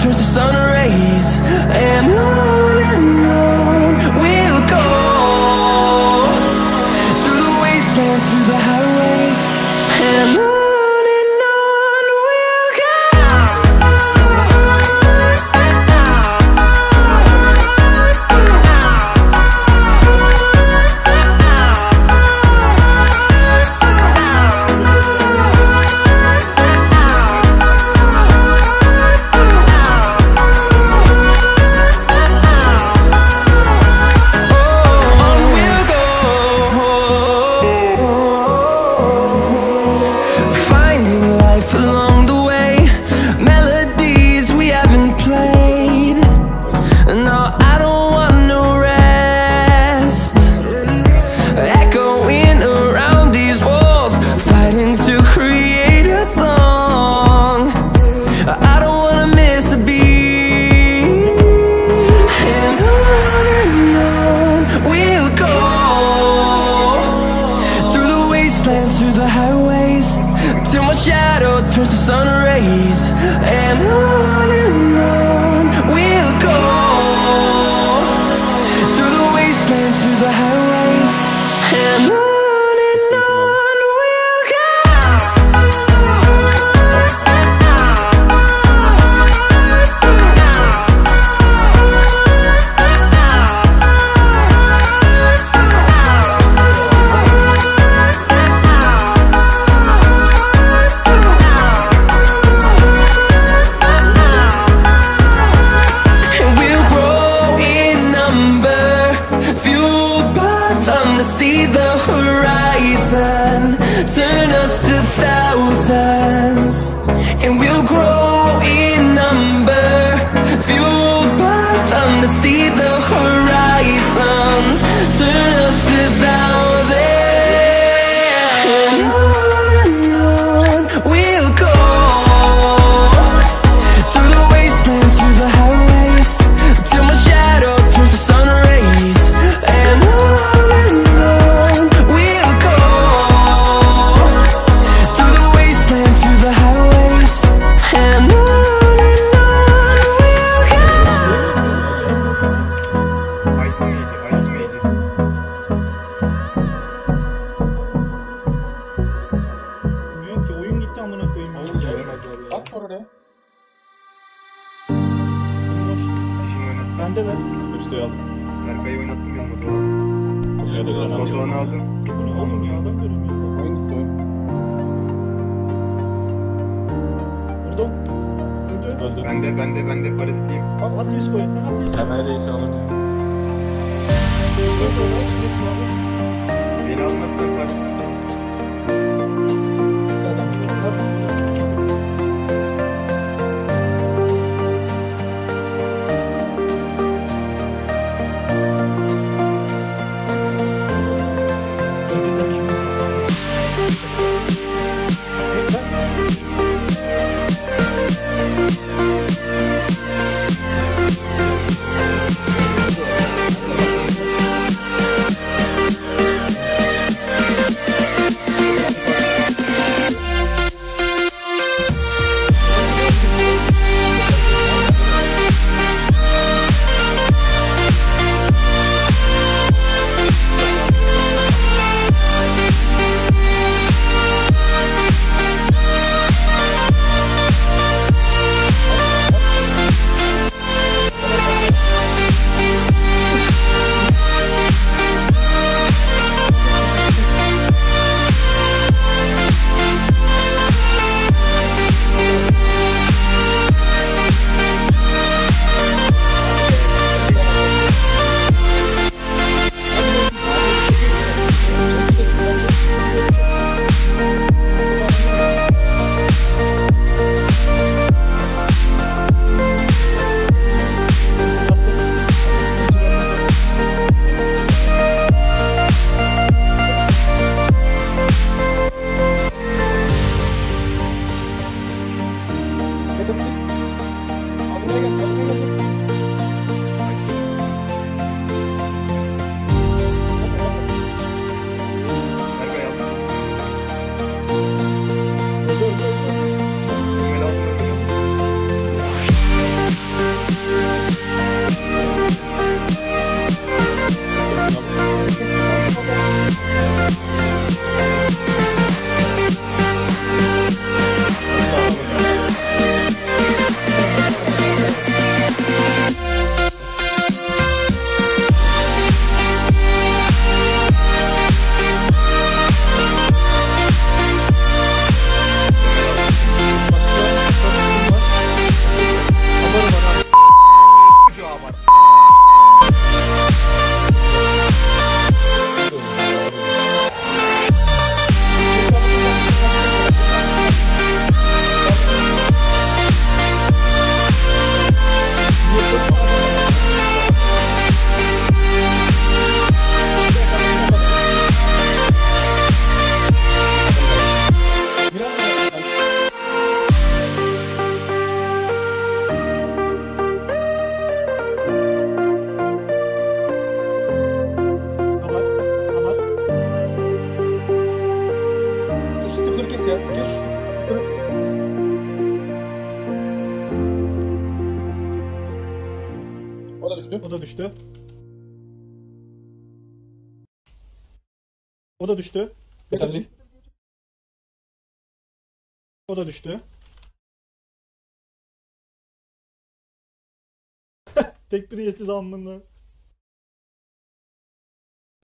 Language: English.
turns to sun rays. And on we'll go, through the wastelands, through the highways, and on. Through the highways, till my shadow turns to sun rays, and on we'll go, through the wastelands, through the highways, and on. See the horizon, turn us to thousands, and we'll grow in number, fueled by them to see the horizon, turn us to thousands, and on we'll go, through the wastelands, through the highways, till my shadow turns to sun rays, and on. Bende de. Üstü aldım. Berkay'ı oynattım ya motoru. Motorunu aldım. Bunu aldım ya adam göremiyoruz. Oyun gitti oyun. Vurdum. Öldü. Ben de Paris'teyim. Abi at reis koyayım sen at reis. Hemen reis alırdım. Beni almazsan Paris'te. Düştü. O da düştü. Yeterli. O da düştü. Tek bir yesti zamanında.